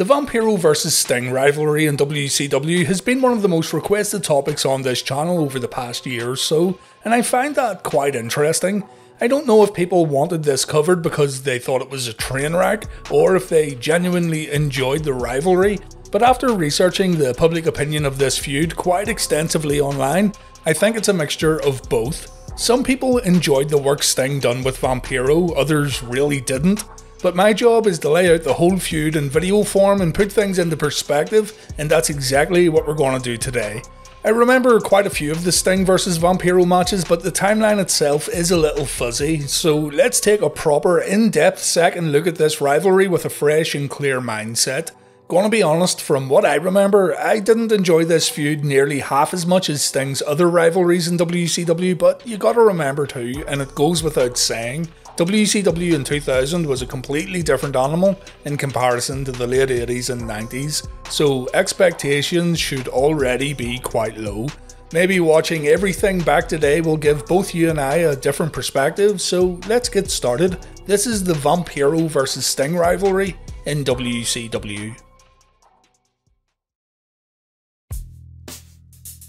The Vampiro vs Sting rivalry in WCW has been one of the most requested topics on this channel over the past year or so, and I find that quite interesting. I don't know if people wanted this covered because they thought it was a train wreck, or if they genuinely enjoyed the rivalry, but after researching the public opinion of this feud quite extensively online, I think it's a mixture of both. Some people enjoyed the work Sting done with Vampiro, others really didn't, but my job is to lay out the whole feud in video form and put things into perspective, and that's exactly what we're going to do today. I remember quite a few of the Sting vs Vampiro matches, but the timeline itself is a little fuzzy, so let's take a proper in-depth second look at this rivalry with a fresh and clear mindset. Gonna be honest, from what I remember, I didn't enjoy this feud nearly half as much as Sting's other rivalries in WCW, but you gotta remember too, and it goes without saying, WCW in 2000 was a completely different animal in comparison to the late 80s and 90s, so expectations should already be quite low. Maybe watching everything back today will give both you and I a different perspective, so let's get started. This is the Vampiro vs Sting rivalry in WCW.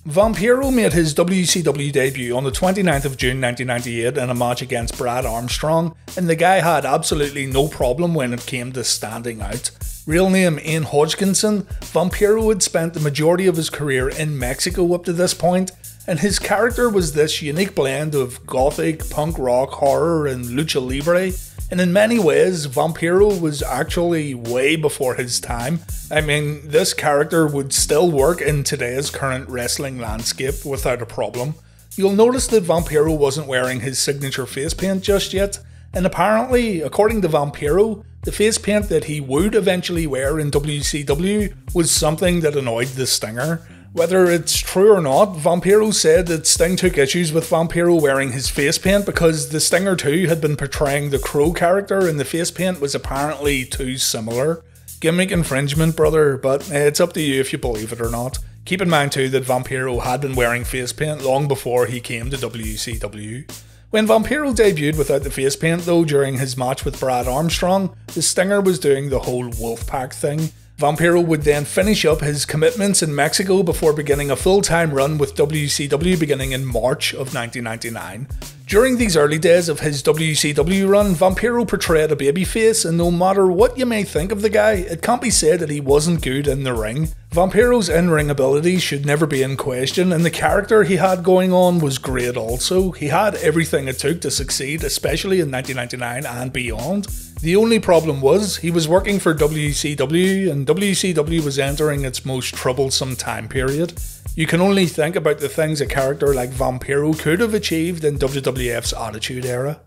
Vampiro made his WCW debut on the 29th of June 1998 in a match against Brad Armstrong, and the guy had absolutely no problem when it came to standing out. Real name Ian Hodgkinson, Vampiro had spent the majority of his career in Mexico up to this point, and his character was this unique blend of gothic, punk rock, horror and lucha libre. And in many ways, Vampiro was actually way before his time. I mean, this character would still work in today's current wrestling landscape without a problem. You'll notice that Vampiro wasn't wearing his signature face paint just yet, and apparently, according to Vampiro, the face paint that he would eventually wear in WCW was something that annoyed the Stinger. Whether it's true or not, Vampiro said that Sting took issues with Vampiro wearing his face paint because the Stinger too had been portraying the Crow character and the face paint was apparently too similar. Gimmick infringement, brother, but it's up to you if you believe it or not. Keep in mind too that Vampiro had been wearing face paint long before he came to WCW. When Vampiro debuted without the face paint though during his match with Brad Armstrong, the Stinger was doing the whole Wolfpack thing. Vampiro would then finish up his commitments in Mexico before beginning a full-time run with WCW beginning in March of 1999. During these early days of his WCW run, Vampiro portrayed a babyface, and no matter what you may think of the guy, it can't be said that he wasn't good in the ring. Vampiro's in-ring ability should never be in question, and the character he had going on was great also. He had everything it took to succeed, especially in 1999 and beyond. The only problem was, he was working for WCW, and WCW was entering its most troublesome time period. You can only think about the things a character like Vampiro could have achieved in WWF's Attitude Era.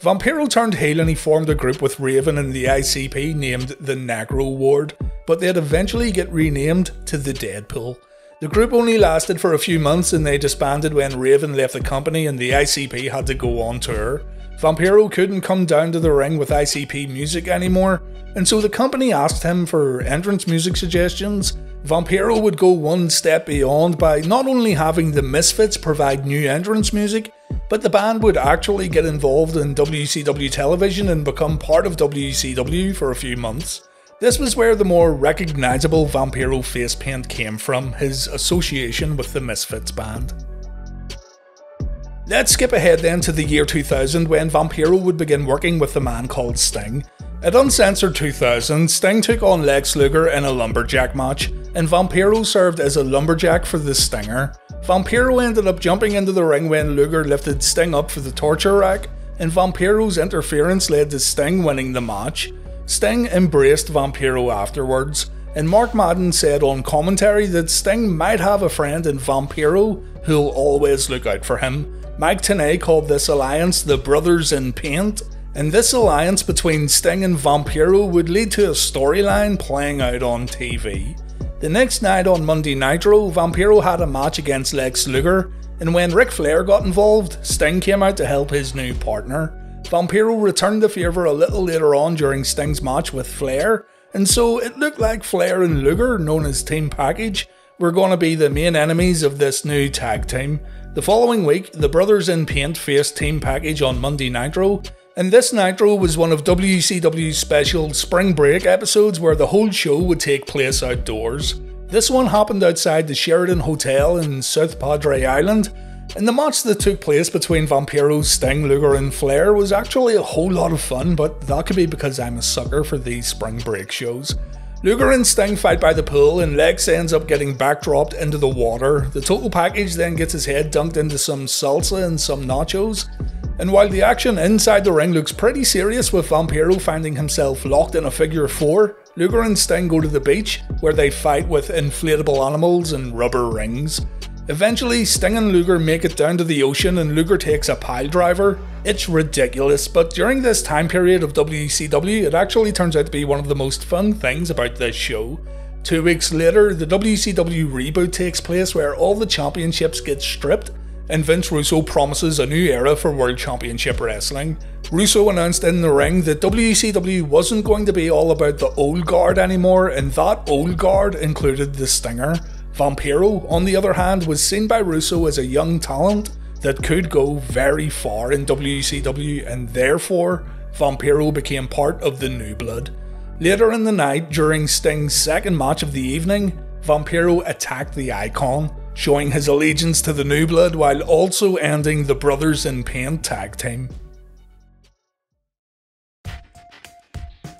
Vampiro turned heel and he formed a group with Raven and the ICP named the Necro Ward, but they'd eventually get renamed to the Deadpool. The group only lasted for a few months and they disbanded when Raven left the company and the ICP had to go on tour. Vampiro couldn't come down to the ring with ICP music anymore, and so the company asked him for entrance music suggestions. Vampiro would go one step beyond by not only having the Misfits provide new entrance music, but the band would actually get involved in WCW television and become part of WCW for a few months. This was where the more recognisable Vampiro face paint came from, his association with the Misfits band. Let's skip ahead then to the year 2000 when Vampiro would begin working with the man called Sting. At Uncensored 2000, Sting took on Lex Luger in a lumberjack match, and Vampiro served as a lumberjack for the Stinger. Vampiro ended up jumping into the ring when Luger lifted Sting up for the torture rack, and Vampiro's interference led to Sting winning the match. Sting embraced Vampiro afterwards, and Mark Madden said on commentary that Sting might have a friend in Vampiro who'll always look out for him. Mike Tenay called this alliance the Brothers in Paint, and this alliance between Sting and Vampiro would lead to a storyline playing out on TV. The next night on Monday Nitro, Vampiro had a match against Lex Luger, and when Ric Flair got involved, Sting came out to help his new partner. Vampiro returned the favour a little later on during Sting's match with Flair, and so it looked like Flair and Luger, known as Team Package, were going to be the main enemies of this new tag team. The following week, the Brothers in Paint faced Team Package on Monday Nitro, And this Nitro was one of WCW's special spring break episodes where the whole show would take place outdoors. This one happened outside the Sheridan Hotel in South Padre Island, and the match that took place between Vampiro, Sting, Luger and Flair was actually a whole lot of fun, but that could be because I'm a sucker for these spring break shows. Luger and Sting fight by the pool and Lex ends up getting backdropped into the water. The total package then gets his head dunked into some salsa and some nachos. And while the action inside the ring looks pretty serious with Vampiro finding himself locked in a figure four, Luger and Sting go to the beach where they fight with inflatable animals and rubber rings. Eventually Sting and Luger make it down to the ocean and Luger takes a pile driver. It's ridiculous, but during this time period of WCW it actually turns out to be one of the most fun things about this show. 2 weeks later the WCW reboot takes place where all the championships get stripped and Vince Russo promises a new era for World Championship Wrestling. Russo announced in the ring that WCW wasn't going to be all about the old guard anymore, and that old guard included the Stinger. Vampiro, on the other hand, was seen by Russo as a young talent that could go very far in WCW, and therefore Vampiro became part of the New Blood. Later in the night, during Sting's second match of the evening, Vampiro attacked the Icon, showing his allegiance to the New Blood while also ending the Brothers in Paint tag team.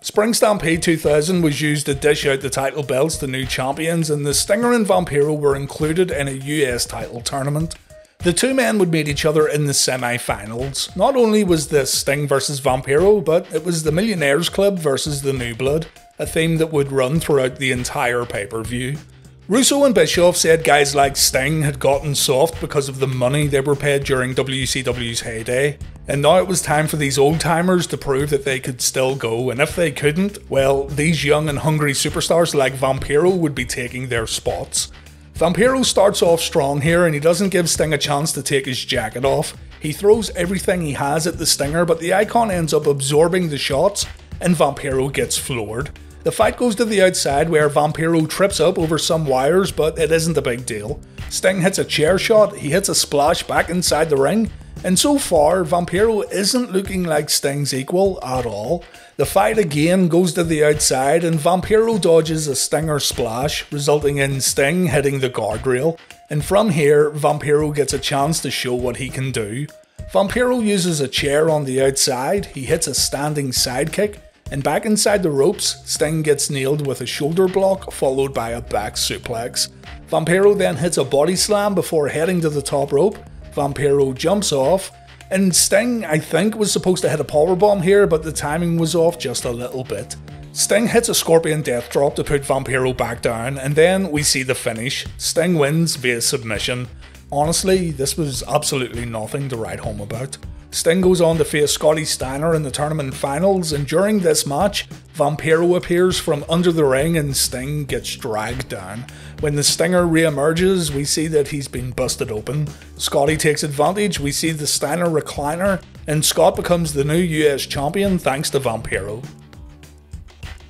Spring Stampede 2000 was used to dish out the title belts to new champions, and the Stinger and Vampiro were included in a US title tournament. The two men would meet each other in the semi-finals. Not only was this Sting versus Vampiro, but it was the Millionaires Club versus the New Blood, a theme that would run throughout the entire pay-per-view. Russo and Bischoff said guys like Sting had gotten soft because of the money they were paid during WCW's heyday, and now it was time for these old timers to prove that they could still go, and if they couldn't, well, these young and hungry superstars like Vampiro would be taking their spots. Vampiro starts off strong here and he doesn't give Sting a chance to take his jacket off. He throws everything he has at the Stinger, but the Icon ends up absorbing the shots and Vampiro gets floored. The fight goes to the outside where Vampiro trips up over some wires, but it isn't a big deal. Sting hits a chair shot, he hits a splash back inside the ring, and so far Vampiro isn't looking like Sting's equal at all. The fight again goes to the outside and Vampiro dodges a Stinger splash, resulting in Sting hitting the guardrail, and from here Vampiro gets a chance to show what he can do. Vampiro uses a chair on the outside, he hits a standing sidekick, and back inside the ropes, Sting gets nailed with a shoulder block followed by a back suplex. Vampiro then hits a body slam before heading to the top rope. Vampiro jumps off, and Sting, I think, was supposed to hit a powerbomb here, but the timing was off just a little bit. Sting hits a Scorpion Death Drop to put Vampiro back down, and then we see the finish. Sting wins via submission. Honestly, this was absolutely nothing to write home about. Sting goes on to face Scotty Steiner in the tournament finals, and during this match, Vampiro appears from under the ring and Sting gets dragged down. When the Stinger re-emerges, we see that he's been busted open. Scotty takes advantage, we see the Steiner recliner, and Scott becomes the new US champion thanks to Vampiro.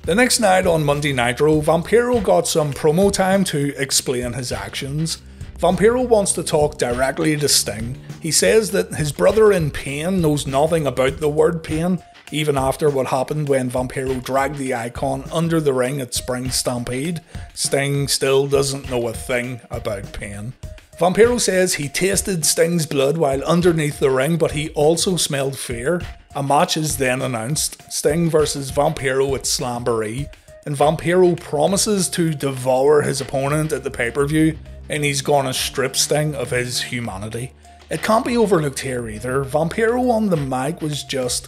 The next night on Monday Nitro, Vampiro got some promo time to explain his actions. Vampiro wants to talk directly to Sting. He says that his brother in pain knows nothing about the word pain, even after what happened when Vampiro dragged the Icon under the ring at Spring Stampede. Sting still doesn't know a thing about pain. Vampiro says he tasted Sting's blood while underneath the ring, but he also smelled fear. A match is then announced, Sting versus Vampiro at Slamboree, and Vampiro promises to devour his opponent at the pay-per-view, and he's gonna strip Sting of his humanity. It can't be overlooked here either. Vampiro on the mic was just,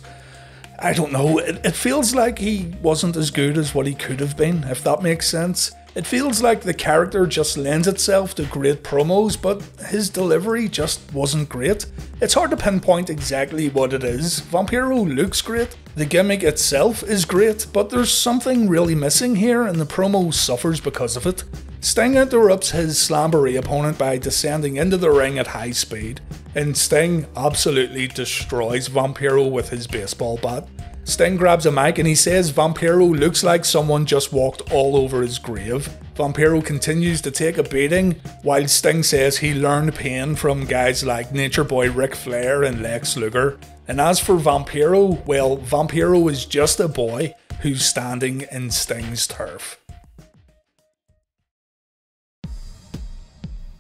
I don't know, it feels like he wasn't as good as what he could have been, if that makes sense. It feels like the character just lends itself to great promos, but his delivery just wasn't great. It's hard to pinpoint exactly what it is. Vampiro looks great, the gimmick itself is great, but there's something really missing here and the promo suffers because of it. Sting interrupts his Slamboree opponent by descending into the ring at high speed, and Sting absolutely destroys Vampiro with his baseball bat. Sting grabs a mic and he says Vampiro looks like someone just walked all over his grave. Vampiro continues to take a beating, while Sting says he learned pain from guys like Nature Boy Ric Flair and Lex Luger, And as for Vampiro, well, Vampiro is just a boy who's standing in Sting's turf.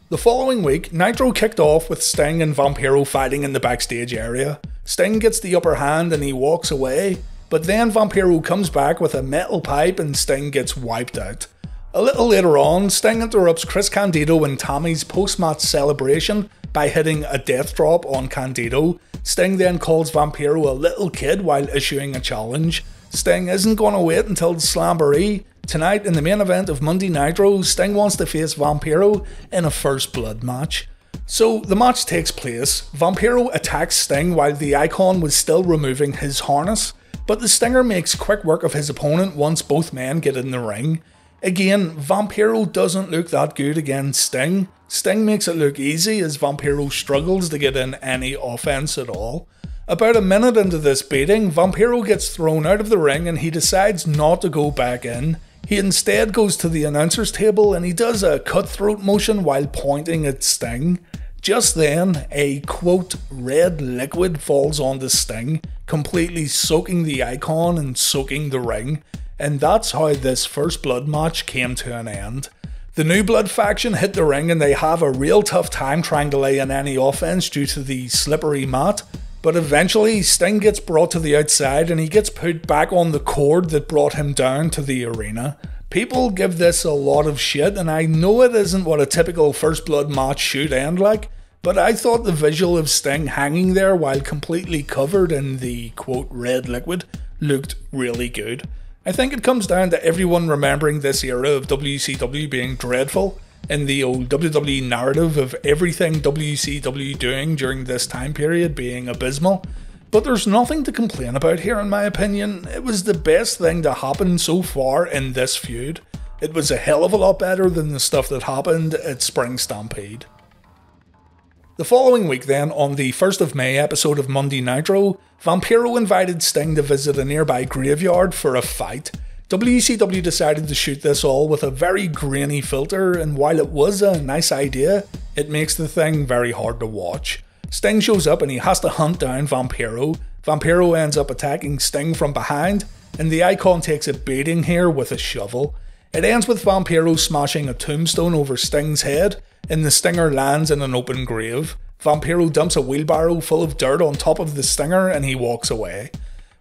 The following week, Nitro kicked off with Sting and Vampiro fighting in the backstage area. Sting gets the upper hand and he walks away, but then Vampiro comes back with a metal pipe and Sting gets wiped out. A little later on, Sting interrupts Chris Candido and Tammy's post-match celebration by hitting a death drop on Candido. Sting then calls Vampiro a little kid while issuing a challenge. Sting isn't gonna wait until the Slamboree. Tonight, in the main event of Monday Nitro, Sting wants to face Vampiro in a first blood match. So the match takes place. Vampiro attacks Sting while the Icon was still removing his harness, but the Stinger makes quick work of his opponent once both men get in the ring. Again, Vampiro doesn't look that good against Sting. Sting makes it look easy as Vampiro struggles to get in any offense at all. About a minute into this beating, Vampiro gets thrown out of the ring and he decides not to go back in. He instead goes to the announcer's table and he does a cutthroat motion while pointing at Sting. Just then, a quote, red liquid falls onto Sting, completely soaking the Icon and soaking the ring. And that's how this first blood match came to an end. The New Blood faction hit the ring and they have a real tough time trying to lay in any offense due to the slippery mat. But eventually, Sting gets brought to the outside and he gets put back on the cord that brought him down to the arena. People give this a lot of shit and I know it isn't what a typical first blood match should end like, but I thought the visual of Sting hanging there while completely covered in the quote red liquid looked really good. I think it comes down to everyone remembering this era of WCW being dreadful and the old WWE narrative of everything WCW doing during this time period being abysmal, but there's nothing to complain about here in my opinion. It was the best thing to happen so far in this feud. It was a hell of a lot better than the stuff that happened at Spring Stampede. The following week then, on the 1st of May episode of Monday Nitro, Vampiro invited Sting to visit a nearby graveyard for a fight. WCW decided to shoot this all with a very grainy filter, and while it was a nice idea, it makes the thing very hard to watch. Sting shows up and he has to hunt down Vampiro. Vampiro ends up attacking Sting from behind, and the Icon takes a beating here with a shovel. It ends with Vampiro smashing a tombstone over Sting's head, and the Stinger lands in an open grave. Vampiro dumps a wheelbarrow full of dirt on top of the Stinger and he walks away.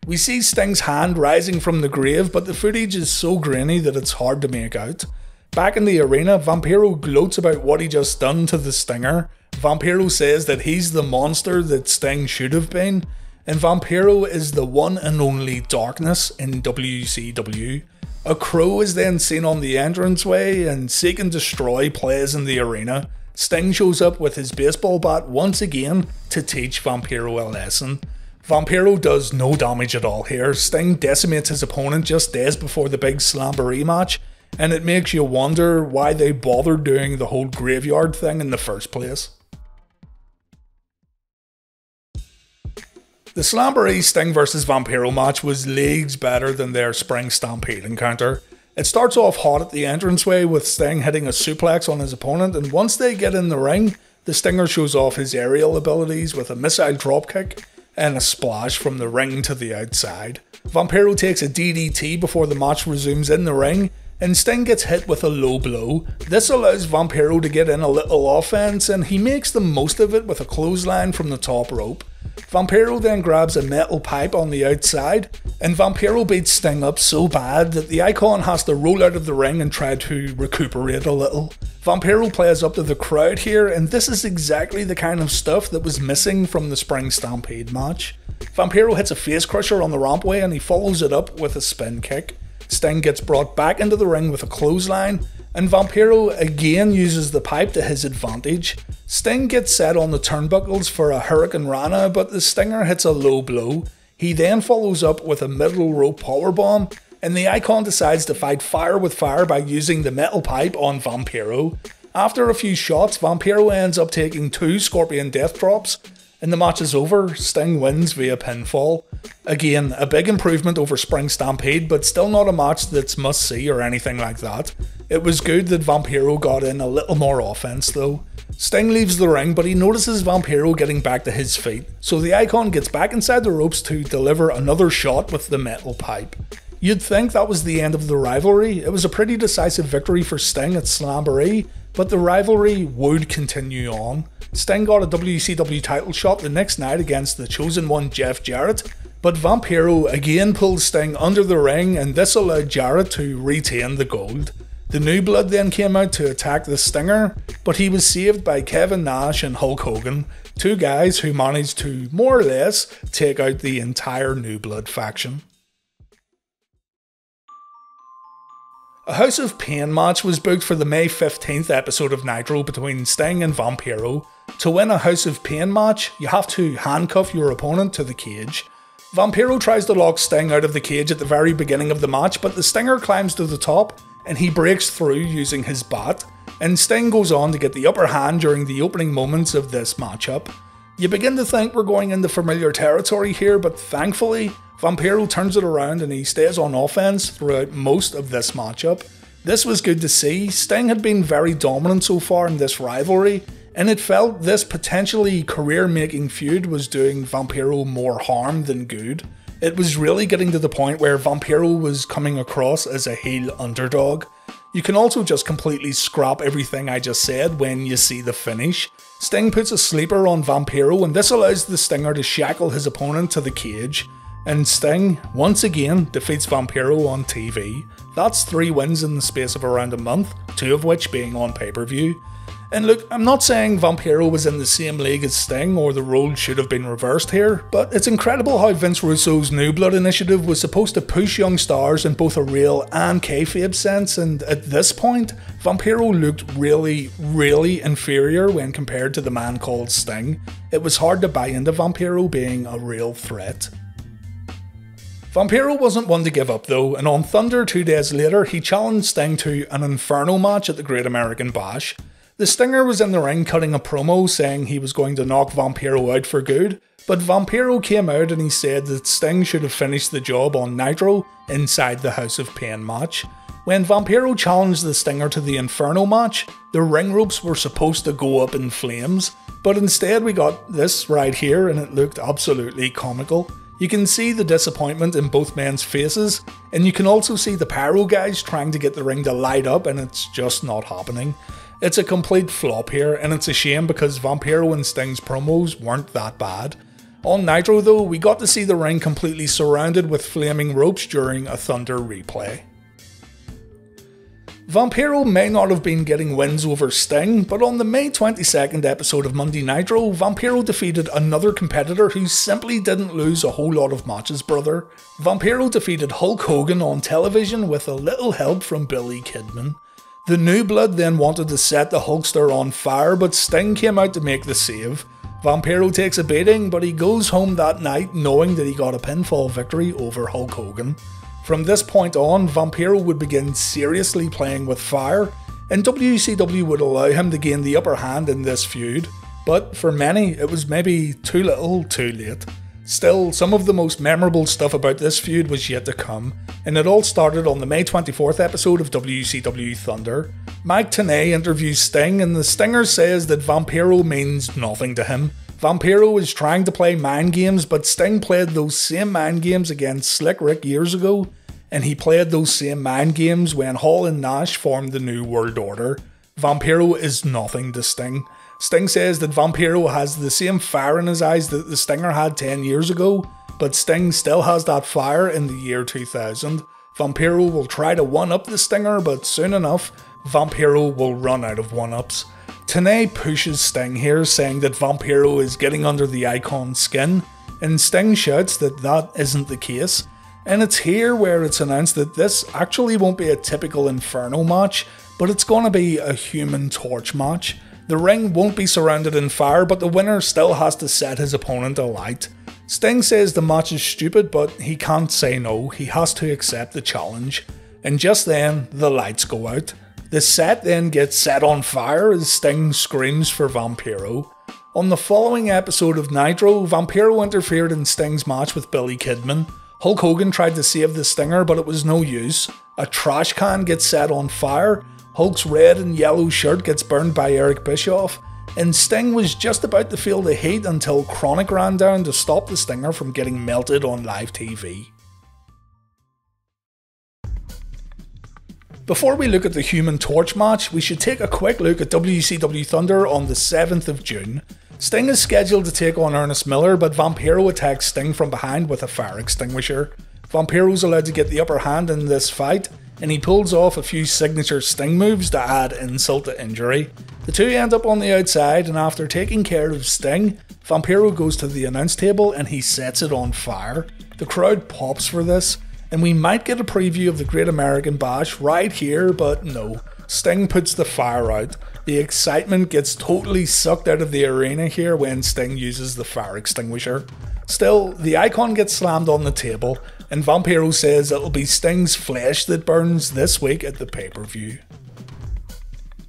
We see Sting's hand rising from the grave, but the footage is so grainy that it's hard to make out. Back in the arena, Vampiro gloats about what he just done to the Stinger. Vampiro says that he's the monster that Sting should have been, and Vampiro is the one and only darkness in WCW. A crow is then seen on the entranceway, and Seek and Destroy plays in the arena. Sting shows up with his baseball bat once again to teach Vampiro a lesson. Vampiro does no damage at all here. Sting decimates his opponent just days before the big Slamboree match, and it makes you wonder why they bothered doing the whole graveyard thing in the first place. The Slamboree Sting vs Vampiro match was leagues better than their Spring Stampede encounter. It starts off hot at the entranceway with Sting hitting a suplex on his opponent, and once they get in the ring, the Stinger shows off his aerial abilities with a missile dropkick and a splash from the ring to the outside. Vampiro takes a DDT before the match resumes in the ring, and Sting gets hit with a low blow. This allows Vampiro to get in a little offense, and he makes the most of it with a clothesline from the top rope. Vampiro then grabs a metal pipe on the outside, and Vampiro beats Sting up so bad that the Icon has to roll out of the ring and try to recuperate a little. Vampiro plays up to the crowd here, and this is exactly the kind of stuff that was missing from the Spring Stampede match. Vampiro hits a face crusher on the rampway and he follows it up with a spin kick. Sting gets brought back into the ring with a clothesline, and Vampiro again uses the pipe to his advantage. Sting gets set on the turnbuckles for a Hurricane Rana, but the Stinger hits a low blow. He then follows up with a middle rope powerbomb, and the Icon decides to fight fire with fire by using the metal pipe on Vampiro. After a few shots, Vampiro ends up taking two Scorpion Death Drops, and the match is over. Sting wins via pinfall. Again, a big improvement over Spring Stampede, but still not a match that's must-see or anything like that. It was good that Vampiro got in a little more offense though. Sting leaves the ring, but he notices Vampiro getting back to his feet, so the Icon gets back inside the ropes to deliver another shot with the metal pipe. You'd think that was the end of the rivalry. It was a pretty decisive victory for Sting at Slamboree, but the rivalry would continue on. Sting got a WCW title shot the next night against the Chosen One Jeff Jarrett, but Vampiro again pulled Sting under the ring, and this allowed Jarrett to retain the gold. The New Blood then came out to attack the Stinger, but he was saved by Kevin Nash and Hulk Hogan, two guys who managed to more or less take out the entire New Blood faction. A House of Pain match was booked for the May 15th episode of Nitro between Sting and Vampiro. To win a House of Pain match, you have to handcuff your opponent to the cage. Vampiro tries to lock Sting out of the cage at the very beginning of the match, but the Stinger climbs to the top and he breaks through using his bat, and Sting goes on to get the upper hand during the opening moments of this matchup. You begin to think we're going into familiar territory here, but thankfully, Vampiro turns it around and he stays on offense throughout most of this matchup. This was good to see. Sting had been very dominant so far in this rivalry, and it felt this potentially career-making feud was doing Vampiro more harm than good. It was really getting to the point where Vampiro was coming across as a heel underdog. You can also just completely scrap everything I just said when you see the finish. Sting puts a sleeper on Vampiro, and this allows the Stinger to shackle his opponent to the cage. And Sting, once again, defeats Vampiro on TV. That's 3 wins in the space of around a month, 2 of which being on pay-per-view. And look, I'm not saying Vampiro was in the same league as Sting or the role should have been reversed here, but it's incredible how Vince Russo's New Blood initiative was supposed to push young stars in both a real and kayfabe sense, and at this point, Vampiro looked really inferior when compared to the man called Sting. It was hard to buy into Vampiro being a real threat. Vampiro wasn't one to give up though, and on Thunder 2 days later he challenged Sting to an Inferno match at the Great American Bash. The Stinger was in the ring cutting a promo saying he was going to knock Vampiro out for good, but Vampiro came out and he said that Sting should have finished the job on Nitro inside the House of Pain match. When Vampiro challenged the Stinger to the Inferno match, the ring ropes were supposed to go up in flames, but instead we got this right here and it looked absolutely comical. You can see the disappointment in both men's faces, and you can also see the pyro guys trying to get the ring to light up and it's just not happening. It's a complete flop here, and it's a shame because Vampiro and Sting's promos weren't that bad. On Nitro though, we got to see the ring completely surrounded with flaming ropes during a Thunder replay. Vampiro may not have been getting wins over Sting, but on the May 22nd episode of Monday Nitro, Vampiro defeated another competitor who simply didn't lose a whole lot of matches, brother. Vampiro defeated Hulk Hogan on television with a little help from Billy Kidman. The New Blood then wanted to set the Hulkster on fire, but Sting came out to make the save. Vampiro takes a beating, but he goes home that night knowing that he got a pinfall victory over Hulk Hogan. From this point on, Vampiro would begin seriously playing with fire, and WCW would allow him to gain the upper hand in this feud, but for many it was maybe too little too late. Still, some of the most memorable stuff about this feud was yet to come, and it all started on the May 24th episode of WCW Thunder. Mike Tenay interviews Sting, and the Stinger says that Vampiro means nothing to him. Vampiro is trying to play mind games, but Sting played those same mind games against Slick Rick years ago, and he played those same mind games when Hall and Nash formed the New World Order. Vampiro is nothing to Sting. Sting says that Vampiro has the same fire in his eyes that the Stinger had 10 years ago, but Sting still has that fire in the year 2000. Vampiro will try to one-up the Stinger, but soon enough, Vampiro will run out of one-ups. Tenay pushes Sting here, saying that Vampiro is getting under the Icon's skin, and Sting shouts that that isn't the case, and it's here where it's announced that this actually won't be a typical Inferno match, but it's gonna be a Human Torch match. The ring won't be surrounded in fire, but the winner still has to set his opponent alight. Sting says the match is stupid, but he can't say no, he has to accept the challenge. And just then, the lights go out. The set then gets set on fire as Sting screams for Vampiro. On the following episode of Nitro, Vampiro interfered in Sting's match with Billy Kidman. Hulk Hogan tried to save the Stinger, but it was no use. A trash can gets set on fire, Hulk's red and yellow shirt gets burned by Eric Bischoff, and Sting was just about to feel the heat until Chronic ran down to stop the Stinger from getting melted on live TV. Before we look at the Human Torch match, we should take a quick look at WCW Thunder on the 7th of June. Sting is scheduled to take on Ernest Miller, but Vampiro attacks Sting from behind with a fire extinguisher. Vampiro's allowed to get the upper hand in this fight, and he pulls off a few signature Sting moves to add insult to injury. The two end up on the outside, and after taking care of Sting, Vampiro goes to the announce table and he sets it on fire. The crowd pops for this, and we might get a preview of the Great American Bash right here, but no. Sting puts the fire out. The excitement gets totally sucked out of the arena here when Sting uses the fire extinguisher. Still, the icon gets slammed on the table, and Vampiro says it'll be Sting's flesh that burns this week at the pay-per-view.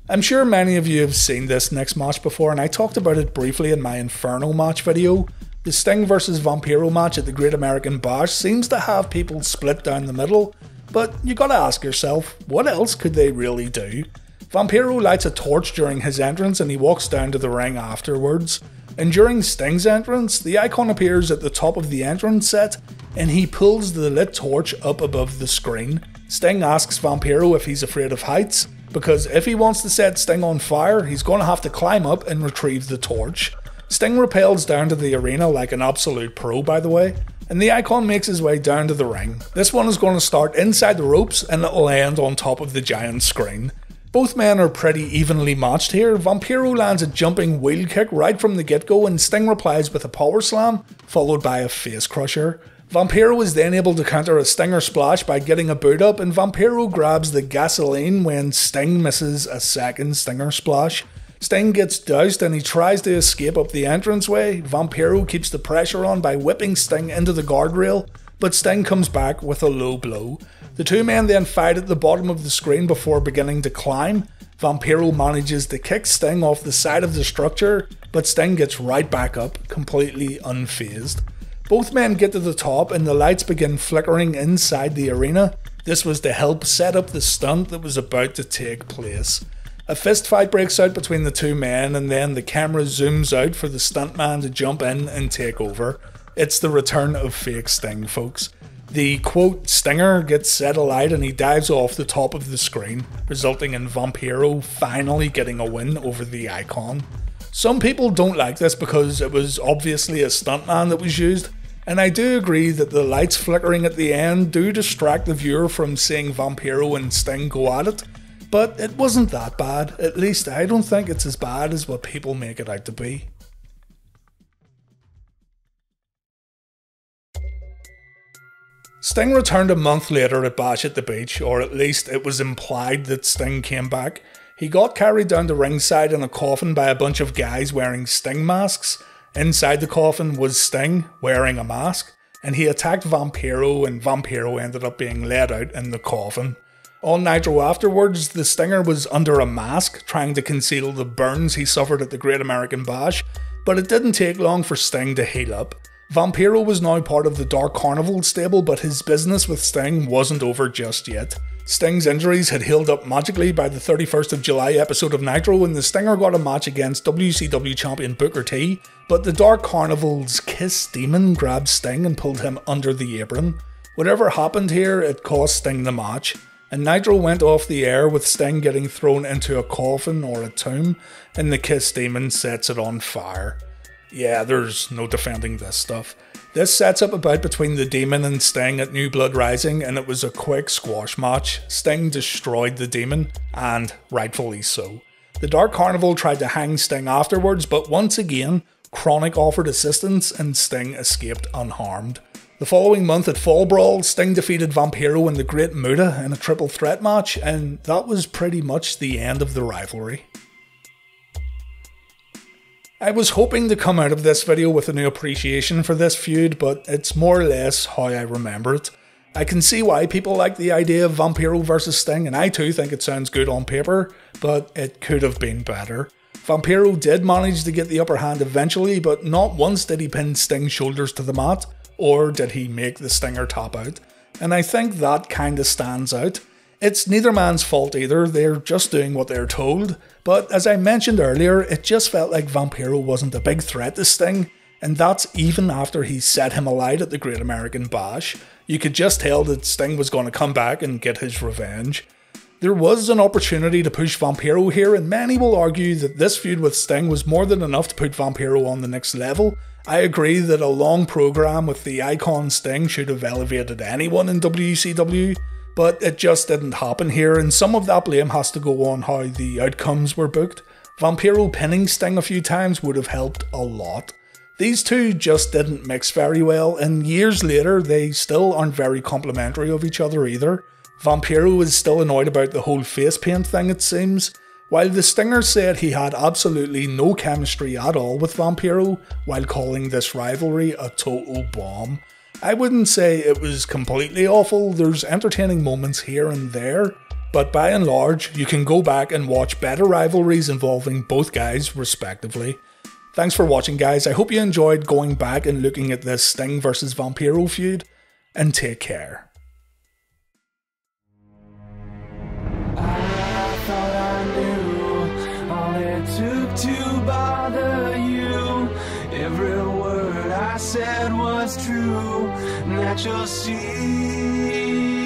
I'm sure many of you have seen this next match before, and I talked about it briefly in my Inferno match video. The Sting vs Vampiro match at the Great American Bash seems to have people split down the middle, but you gotta ask yourself, what else could they really do? Vampiro lights a torch during his entrance and he walks down to the ring afterwards, and during Sting's entrance, the icon appears at the top of the entrance set and he pulls the lit torch up above the screen. Sting asks Vampiro if he's afraid of heights, because if he wants to set Sting on fire, he's gonna have to climb up and retrieve the torch. Sting rappels down to the arena like an absolute pro, by the way, and the icon makes his way down to the ring. This one is going to start inside the ropes and it'll end on top of the giant screen. Both men are pretty evenly matched here. Vampiro lands a jumping wheel kick right from the get-go and Sting replies with a power slam, followed by a face crusher. Vampiro is then able to counter a Stinger splash by getting a boot up, and Vampiro grabs the gasoline when Sting misses a second Stinger splash. Sting gets doused and he tries to escape up the entranceway. Vampiro keeps the pressure on by whipping Sting into the guardrail, but Sting comes back with a low blow. The two men then fight at the bottom of the screen before beginning to climb. Vampiro manages to kick Sting off the side of the structure, but Sting gets right back up, completely unfazed. Both men get to the top and the lights begin flickering inside the arena. This was to help set up the stunt that was about to take place. A fist fight breaks out between the two men, and then the camera zooms out for the stuntman to jump in and take over. It's the return of fake Sting, folks. The quote Stinger gets set alight and he dives off the top of the screen, resulting in Vampiro finally getting a win over the icon. Some people don't like this because it was obviously a stuntman that was used, and I do agree that the lights flickering at the end do distract the viewer from seeing Vampiro and Sting go at it. But it wasn't that bad, at least I don't think it's as bad as what people make it out to be. Sting returned a month later at Bash at the Beach, or at least it was implied that Sting came back. He got carried down to ringside in a coffin by a bunch of guys wearing Sting masks. Inside the coffin was Sting, wearing a mask, and he attacked Vampiro, and Vampiro ended up being led out in the coffin. On Nitro afterwards, the Stinger was under a mask, trying to conceal the burns he suffered at the Great American Bash, but it didn't take long for Sting to heal up. Vampiro was now part of the Dark Carnival stable, but his business with Sting wasn't over just yet. Sting's injuries had healed up magically by the 31st of July episode of Nitro, and the Stinger got a match against WCW champion Booker T, but the Dark Carnival's Kiss Demon grabbed Sting and pulled him under the apron. Whatever happened here, it cost Sting the match. And Nitro went off the air with Sting getting thrown into a coffin or a tomb, and the Kiss Demon sets it on fire. Yeah, there's no defending this stuff. This sets up a bout between the Demon and Sting at New Blood Rising, and it was a quick squash match. Sting destroyed the Demon, and rightfully so. The Dark Carnival tried to hang Sting afterwards, but once again, Chronic offered assistance and Sting escaped unharmed. The following month at Fall Brawl, Sting defeated Vampiro and the Great Muta in a triple threat match, and that was pretty much the end of the rivalry. I was hoping to come out of this video with a new appreciation for this feud, but it's more or less how I remember it. I can see why people like the idea of Vampiro vs Sting, and I too think it sounds good on paper, but it could have been better. Vampiro did manage to get the upper hand eventually, but not once did he pin Sting's shoulders to the mat. Or did he make the Stinger tap out? And I think that kinda stands out. It's neither man's fault either, they're just doing what they're told, but as I mentioned earlier, it just felt like Vampiro wasn't a big threat to Sting, and that's even after he set him alight at the Great American Bash. You could just tell that Sting was going to come back and get his revenge. There was an opportunity to push Vampiro here, and many will argue that this feud with Sting was more than enough to put Vampiro on the next level. I agree that a long program with the icon Sting should have elevated anyone in WCW, but it just didn't happen here, and some of that blame has to go on how the outcomes were booked. Vampiro pinning Sting a few times would have helped a lot. These two just didn't mix very well, and years later they still aren't very complimentary of each other either. Vampiro is still annoyed about the whole face paint thing, it seems. While the Stinger said he had absolutely no chemistry at all with Vampiro, while calling this rivalry a total bomb. I wouldn't say it was completely awful, there's entertaining moments here and there, but by and large, you can go back and watch better rivalries involving both guys respectively. Thanks for watching, guys, I hope you enjoyed going back and looking at this Sting vs Vampiro feud, and take care. To bother you, every word I said was true, and that you'll see.